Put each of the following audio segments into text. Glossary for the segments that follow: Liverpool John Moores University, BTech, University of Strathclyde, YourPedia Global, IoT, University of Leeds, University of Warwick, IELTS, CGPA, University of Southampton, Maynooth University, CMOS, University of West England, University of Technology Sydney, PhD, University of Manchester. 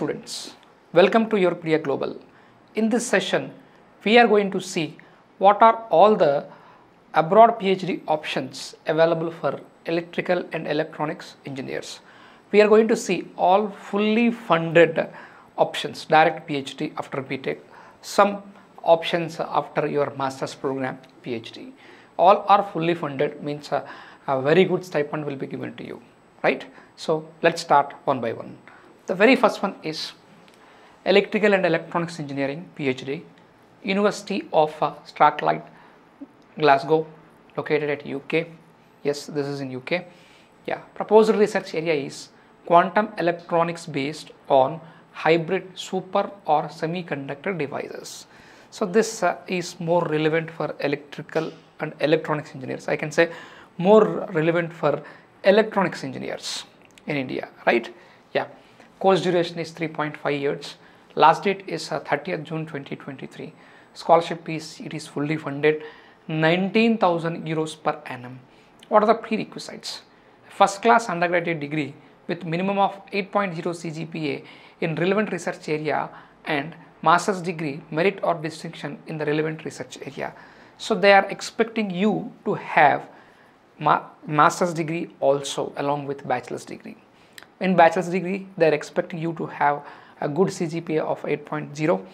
students, welcome to YourPedia Global. In this session, we are going to see what are all the abroad PhD options available for electrical and electronics engineers. We are going to see all fully funded options, direct PhD after BTech, some options after your master's program PhD. All are fully funded, means a very good stipend will be given to you, right? So let's start one by one. The very first one is Electrical and Electronics Engineering PhD, University of Strathclyde, Glasgow, located at UK. Yes, this is in UK. Yeah, proposed research area is quantum electronics based on hybrid super or semiconductor devices. So this is more relevant for electrical and electronics engineers. I can say more relevant for electronics engineers in India, right? Yeah. Course duration is 3.5 years. Last date is 30th June 2023. Scholarship is, it is fully funded, 19,000 euros per annum. What are the prerequisites? First class undergraduate degree with minimum of 8.0 CGPA in relevant research area and master's degree, merit or distinction in the relevant research area. So they are expecting you to have master's degree also along with bachelor's degree. In bachelor's degree, they are expecting you to have a good CGPA of 8.0,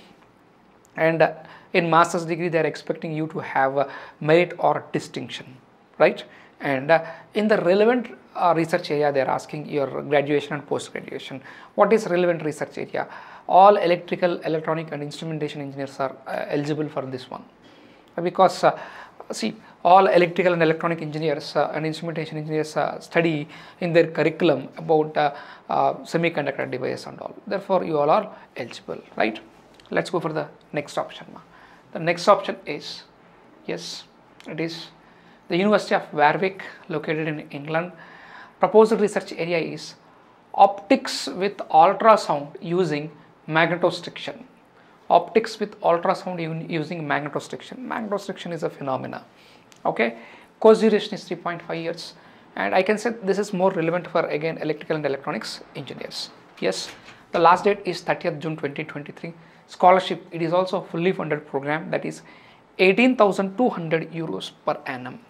and in master's degree, they are expecting you to have a merit or distinction, right? And in the relevant research area, they are asking your graduation and post-graduation. What is relevant research area? All electrical, electronic and instrumentation engineers are eligible for this one, because see, all electrical and electronic engineers and instrumentation engineers study in their curriculum about semiconductor devices and all. Therefore, you all are eligible, right? Let's go for the next option. The next option is, yes, it is the University of Warwick, located in England. Proposed research area is optics with ultrasound using magnetostriction. Optics with ultrasound using magnetostriction. Magnetostriction is a phenomena. Okay, course duration is 3.5 years, and I can say this is more relevant for again electrical and electronics engineers. Yes, the last date is 30th June 2023. Scholarship, it is also a fully funded program, that is 18,200 euros per annum,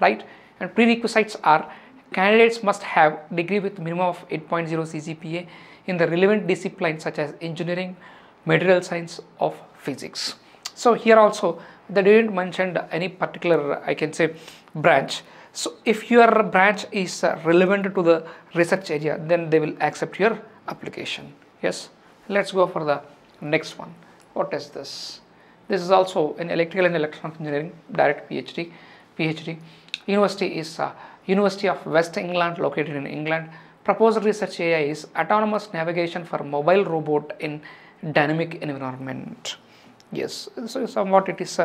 right? And prerequisites are candidates must have degree with minimum of 8.0 CGPA in the relevant disciplines such as engineering, material science of physics. So here also they didn't mention any particular, I can say, branch. So if your branch is relevant to the research area, then they will accept your application. Yes, let's go for the next one. What is this? This is also an electrical and electronic engineering direct PhD. University is University of West England, located in England. Proposed research area is autonomous navigation for mobile robot in dynamic environment. Yes, so somewhat it is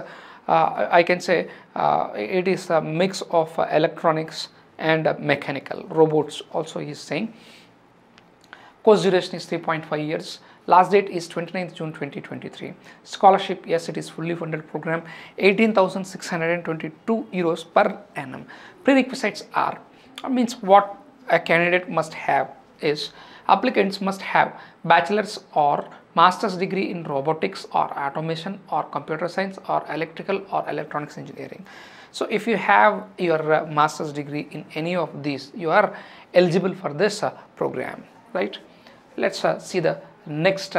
I can say it is a mix of electronics and mechanical robots also he is saying. Course duration is 3.5 years. Last date is 29th June 2023. Scholarship, yes, it is fully funded program, 18,622 euros per annum. Prerequisites are, means what a candidate must have is, applicants must have bachelor's or master's degree in robotics or automation or computer science or electrical or electronics engineering. So if you have your master's degree in any of these, you are eligible for this program, right? Let's see the next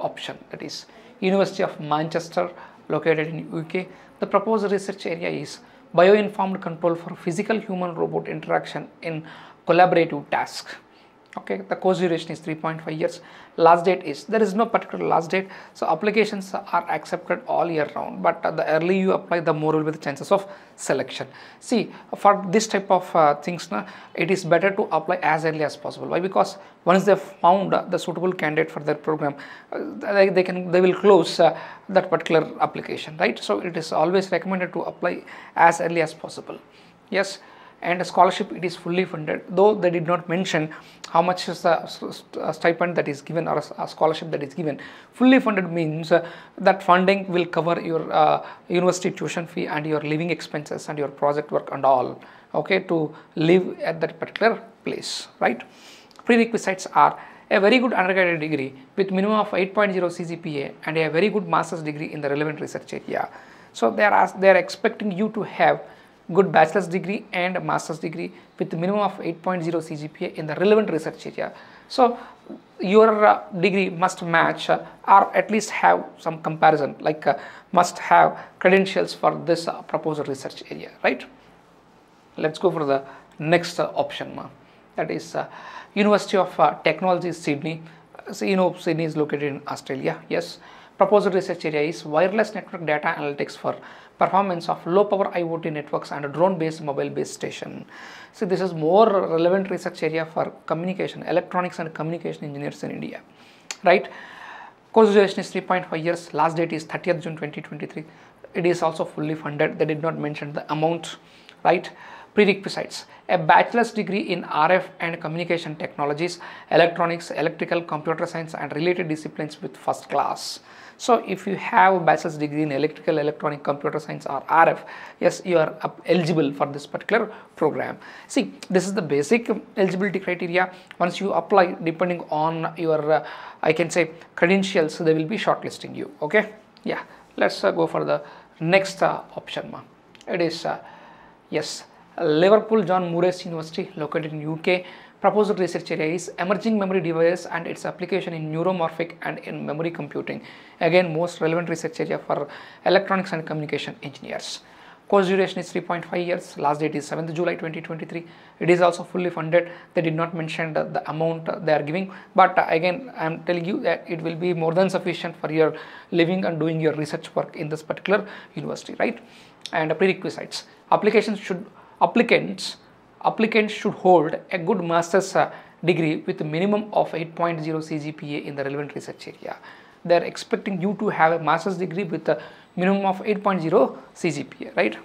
option, that is University of Manchester, located in UK. The proposed research area is bioinformed control for physical human robot interaction in collaborative tasks. Okay, the course duration is 3.5 years. Last date is, there is no particular last date. So applications are accepted all year round, but the early you apply, the more will be the chances of selection. See, for this type of things, it is better to apply as early as possible. Why? Because once they found the suitable candidate for their program, they will close that particular application, right? So it is always recommended to apply as early as possible. Yes. And a scholarship, it is fully funded, though they did not mention how much is the stipend that is given or a scholarship that is given. Fully funded means that funding will cover your university tuition fee and your living expenses and your project work and all, okay, to live at that particular place, right? Prerequisites are a very good undergraduate degree with minimum of 8.0 CGPA and a very good master's degree in the relevant research area. So they are expecting you to have good bachelor's degree and master's degree with minimum of 8.0 CGPA in the relevant research area. So your degree must match or at least have some comparison, like must have credentials for this proposed research area, right? Let's go for the next option, that is University of Technology Sydney. So, you know, Sydney is located in Australia, yes. Proposed research area is wireless network data analytics for performance of low power IoT networks and drone based mobile based station. So this is more relevant research area for communication, electronics and communication engineers in India, right? Course duration is 3.5 years, last date is 30th June 2023. It is also fully funded. They did not mention the amount, right? Prerequisites: a bachelor's degree in RF and communication technologies, electronics, electrical, computer science and related disciplines with first class. So if you have a bachelor's degree in electrical, electronic, computer science or RF, yes, you are eligible for this particular program. See, this is the basic eligibility criteria. Once you apply, depending on your I can say credentials, they will be shortlisting you, okay? Yeah, let's go for the next option. It is yes, Liverpool John Moores University, located in UK. Proposed research area is emerging memory devices and its application in neuromorphic and in memory computing. Again, most relevant research area for electronics and communication engineers. Course duration is 3.5 years. Last date is 7th July 2023. It is also fully funded. They did not mention the amount they are giving. But again, I am telling you that it will be more than sufficient for your living and doing your research work in this particular university, right? And prerequisites. Applicants should hold a good master's degree with a minimum of 8.0 CGPA in the relevant research area. They are expecting you to have a master's degree with a minimum of 8.0 CGPA, right?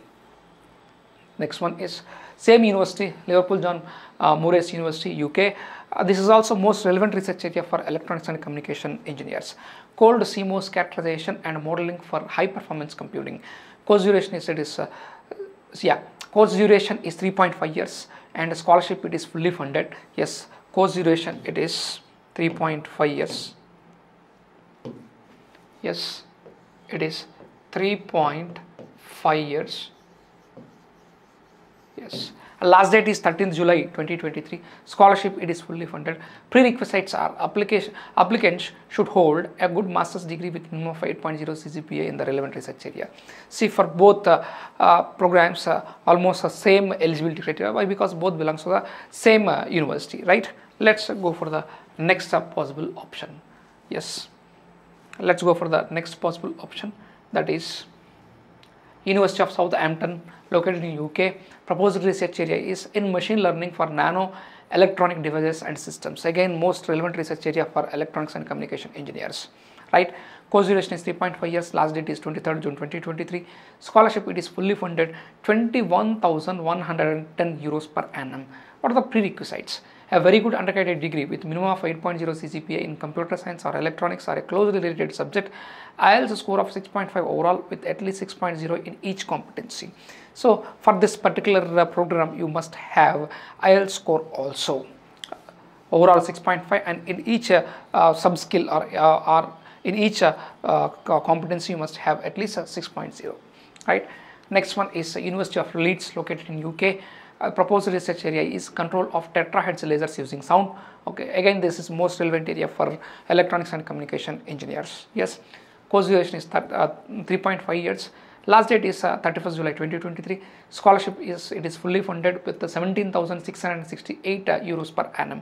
Next one is same university, Liverpool John Moores University, UK. This is also most relevant research area for electronics and communication engineers. Cold CMOS characterization and modeling for high performance computing. Course duration is course duration is 3.5 years and scholarship it is fully funded. Yes, course duration it is 3.5 years. Yes, it is 3.5 years. Yes. Last date is 13th July 2023. Scholarship it is fully funded. Prerequisites are applicants should hold a good master's degree with minimum of 8.0 CGPA in the relevant research area. See, for both programs, almost the same eligibility criteria. Why? Because both belongs to the same university, right? Let's go for the next possible option. Yes, let's go for the next possible option. That is University of Southampton, located in UK. Proposed research area is in machine learning for nano electronic devices and systems. Again, most relevant research area for electronics and communication engineers, right? Course duration is 3.5 years. Last date is 23rd June 2023. Scholarship it is fully funded, €21,110 per annum. What are the prerequisites? A very good undergraduate degree with minimum of 8.0 CGPA in computer science or electronics or a closely related subject. IELTS score of 6.5 overall with at least 6.0 in each competency. So for this particular program, you must have IELTS score also. Overall 6.5, and in each sub-skill or in each competency, you must have at least a 6.0, right? Next one is University of Leeds, located in UK. Proposed research area is control of tetrahertz lasers using sound. Okay, again, this is most relevant area for electronics and communication engineers. Yes, course duration is 3.5 years. Last date is 31st July 2023. Scholarship is fully funded with the €17,668 per annum.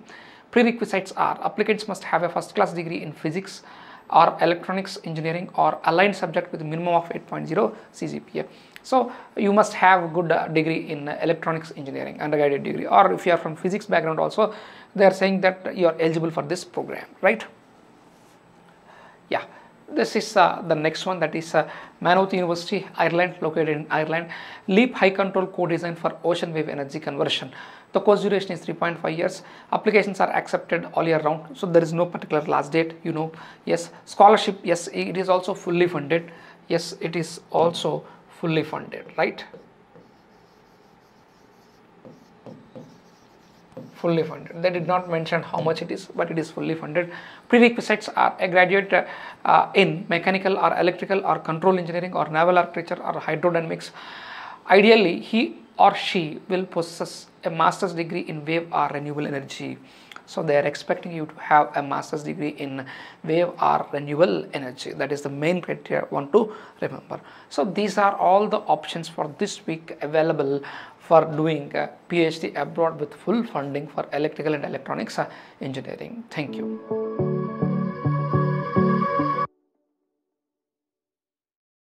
Prerequisites are applicants must have a first class degree in physics or electronics engineering or aligned subject with a minimum of 8.0 CGPA. So you must have good degree in electronics engineering, undergraduate degree, or if you are from physics background also, they are saying that you are eligible for this program, right? Yeah, this is the next one, that is Maynooth University, Ireland, located in Ireland. Leap high control co-design for ocean wave energy conversion. The course duration is 3.5 years. Applications are accepted all year round. So there is no particular last date, you know. Yes, scholarship, yes, it is also fully funded. Yes, it is also fully funded, right? fully funded. They did not mention how much it is, but it is fully funded. Prerequisites are a graduate in mechanical or electrical or control engineering or naval architecture or hydrodynamics. Ideally, he or she will possess a master's degree in wave or renewable energy. So they are expecting you to have a master's degree in wave or renewable energy. That is the main criteria I want to remember. So these are all the options for this week available for doing a PhD abroad with full funding for electrical and electronics engineering. Thank you.